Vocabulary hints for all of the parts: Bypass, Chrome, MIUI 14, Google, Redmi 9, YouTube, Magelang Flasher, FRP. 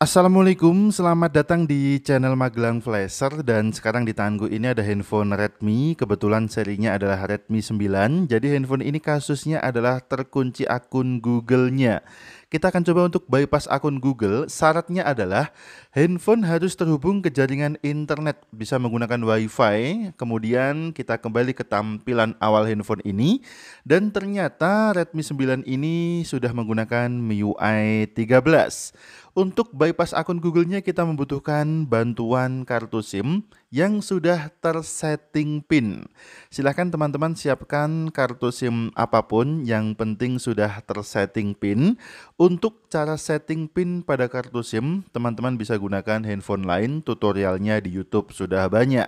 Assalamualaikum, selamat datang di channel Magelang Flasher. Dan sekarang di tanganku ini ada handphone Redmi. Kebetulan serinya adalah Redmi 9. Jadi handphone ini kasusnya adalah terkunci akun Google-nya. Kita akan coba untuk bypass akun Google. Syaratnya adalah handphone harus terhubung ke jaringan internet, bisa menggunakan Wi-Fi. Kemudian kita kembali ke tampilan awal handphone ini. Dan ternyata Redmi 9 ini sudah menggunakan MIUI 14. Untuk bypass akun Google-nya kita membutuhkan bantuan kartu SIM yang sudah tersetting PIN. Silahkan teman-teman siapkan kartu SIM apapun, yang penting sudah tersetting PIN. Untuk cara setting PIN pada kartu SIM, teman-teman bisa gunakan handphone lain, tutorialnya di YouTube sudah banyak.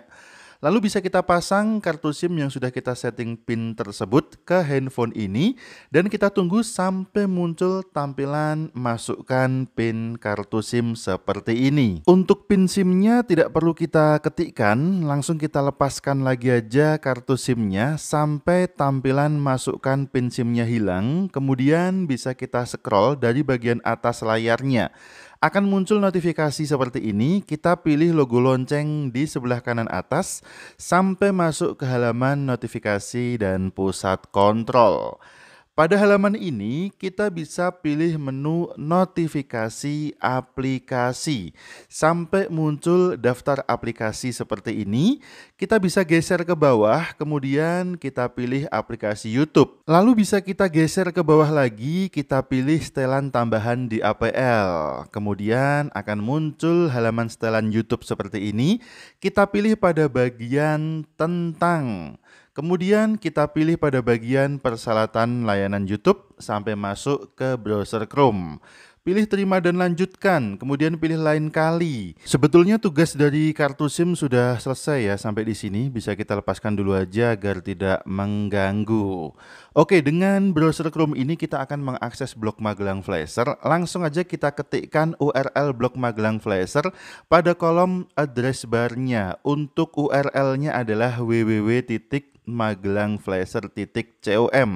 Lalu bisa kita pasang kartu SIM yang sudah kita setting PIN tersebut ke handphone ini, dan kita tunggu sampai muncul tampilan masukkan PIN kartu SIM seperti ini. Untuk PIN SIM-nya tidak perlu kita ketikkan, langsung kita lepaskan lagi aja kartu SIM-nya sampai tampilan masukkan PIN SIM-nya hilang. Kemudian bisa kita scroll dari bagian atas layarnya. Akan muncul notifikasi seperti ini, kita pilih logo lonceng di sebelah kanan atas sampai masuk ke halaman notifikasi dan pusat kontrol. Pada halaman ini kita bisa pilih menu notifikasi aplikasi sampai muncul daftar aplikasi seperti ini. Kita bisa geser ke bawah, kemudian kita pilih aplikasi YouTube. Lalu bisa kita geser ke bawah lagi, kita pilih setelan tambahan di APL. Kemudian akan muncul halaman setelan YouTube seperti ini. Kita pilih pada bagian tentang. Kemudian kita pilih pada bagian persyaratan layanan YouTube sampai masuk ke browser Chrome. Pilih terima dan lanjutkan, kemudian pilih lain kali. Sebetulnya tugas dari kartu SIM sudah selesai ya, sampai di sini bisa kita lepaskan dulu aja agar tidak mengganggu. Oke, dengan browser Chrome ini kita akan mengakses blog Magelang Flasher. Langsung aja kita ketikkan URL blog Magelang Flasher pada kolom address bar-nya. Untuk URL-nya adalah www.magelangflasher.com.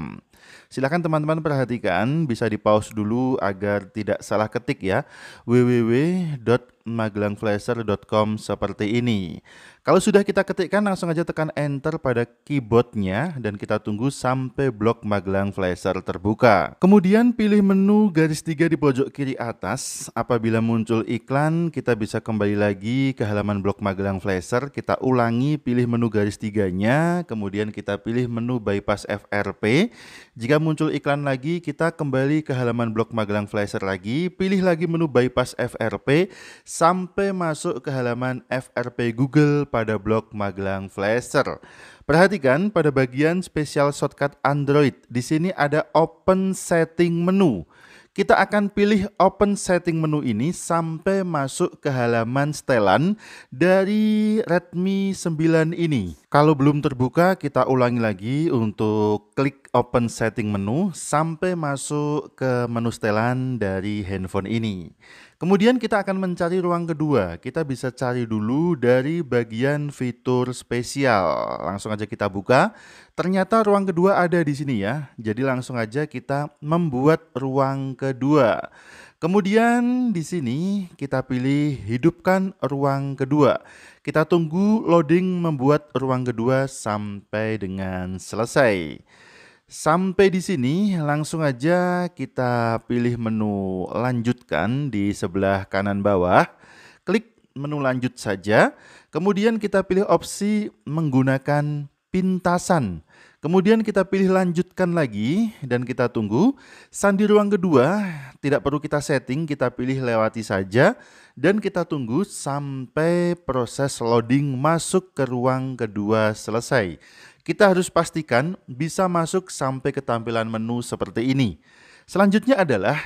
Silahkan teman-teman perhatikan, bisa di pause dulu agar tidak salah ketik ya, www.magelangflasher.com seperti ini. Kalau sudah kita ketikkan, langsung aja tekan enter pada keyboardnya dan kita tunggu sampai blog Magelang Flasher terbuka. Kemudian pilih menu garis 3 di pojok kiri atas. Apabila muncul iklan, kita bisa kembali lagi ke halaman blog Magelang Flasher. Kita ulangi, pilih menu garis 3-nya, kemudian kita pilih menu bypass FRP. Jika muncul iklan lagi, kita kembali ke halaman blog Magelang Flasher lagi, pilih lagi menu bypass FRP sampai masuk ke halaman FRP Google pada blog Magelang Flasher. Perhatikan pada bagian spesial shortcut Android, di sini ada open setting menu. Kita akan pilih open setting menu ini sampai masuk ke halaman setelan dari Redmi 9 ini. Kalau belum terbuka, kita ulangi lagi untuk klik open setting menu sampai masuk ke menu setelan dari handphone ini. Kemudian kita akan mencari ruang kedua. Kita bisa cari dulu dari bagian fitur spesial. Langsung aja kita buka. Ternyata ruang kedua ada di sini ya. Jadi langsung aja kita membuat ruang kedua. Kemudian di sini kita pilih hidupkan ruang kedua. Kita tunggu loading membuat ruang kedua sampai dengan selesai. Sampai di sini langsung aja kita pilih menu lanjutkan di sebelah kanan bawah. Klik menu lanjut saja. Kemudian kita pilih opsi menggunakan pintasan. Kemudian kita pilih lanjutkan lagi dan kita tunggu. Sandi ruang kedua tidak perlu kita setting, kita pilih lewati saja. Dan kita tunggu sampai proses loading masuk ke ruang kedua selesai. Kita harus pastikan bisa masuk sampai ke tampilan menu seperti ini. Selanjutnya adalah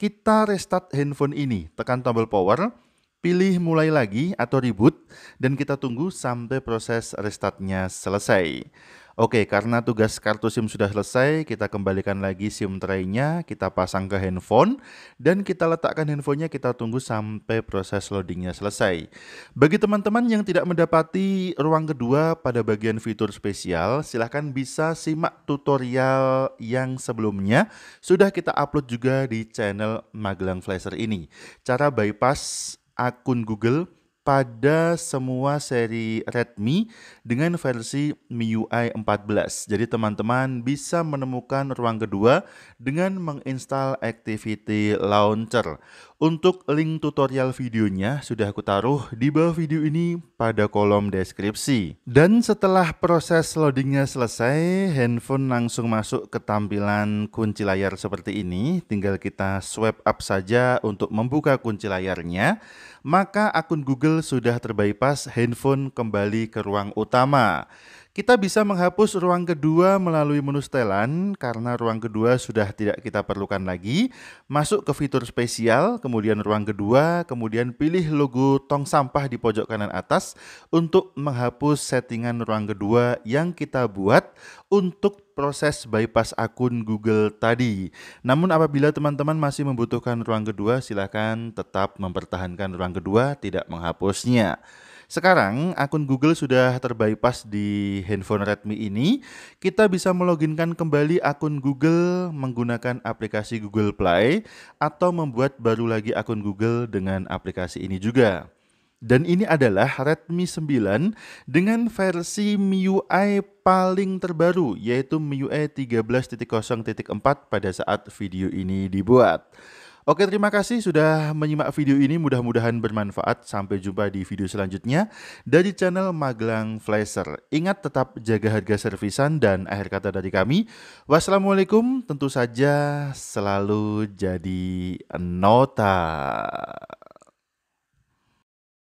kita restart handphone ini. Tekan tombol power, pilih mulai lagi atau reboot, dan kita tunggu sampai proses restartnya selesai. Oke, karena tugas kartu SIM sudah selesai, kita kembalikan lagi SIM tray-nya, kita pasang ke handphone, dan kita letakkan handphonenya, kita tunggu sampai proses loadingnya selesai. Bagi teman-teman yang tidak mendapati ruang kedua pada bagian fitur spesial, silahkan bisa simak tutorial yang sebelumnya, sudah kita upload juga di channel Magelang Flasher ini. Cara bypass akun Google pada semua seri Redmi dengan versi MIUI 14. Jadi teman-teman bisa menemukan ruang kedua dengan menginstal Activity Launcher. Untuk link tutorial videonya sudah aku taruh di bawah video ini pada kolom deskripsi. Dan setelah proses loadingnya selesai, handphone langsung masuk ke tampilan kunci layar seperti ini. Tinggal kita swipe up saja untuk membuka kunci layarnya. Maka akun Google sudah terbypass, handphone kembali ke ruang utama. Kita bisa menghapus ruang kedua melalui menu setelan karena ruang kedua sudah tidak kita perlukan lagi. Masuk ke fitur spesial, kemudian ruang kedua, kemudian pilih logo tong sampah di pojok kanan atas untuk menghapus settingan ruang kedua yang kita buat untuk proses bypass akun Google tadi. Namun apabila teman-teman masih membutuhkan ruang kedua, silahkan tetap mempertahankan ruang kedua, tidak menghapusnya. Sekarang akun Google sudah terbypass di handphone Redmi ini. Kita bisa meloginkan kembali akun Google menggunakan aplikasi Google Play atau membuat baru lagi akun Google dengan aplikasi ini juga. Dan ini adalah Redmi 9 dengan versi MIUI paling terbaru, yaitu MIUI 13.0.4 pada saat video ini dibuat. Oke, terima kasih sudah menyimak video ini, mudah-mudahan bermanfaat. Sampai jumpa di video selanjutnya dari channel Magelang Flasher. Ingat, tetap jaga harga servisan, dan akhir kata dari kami, wassalamualaikum, tentu saja selalu jadi nota.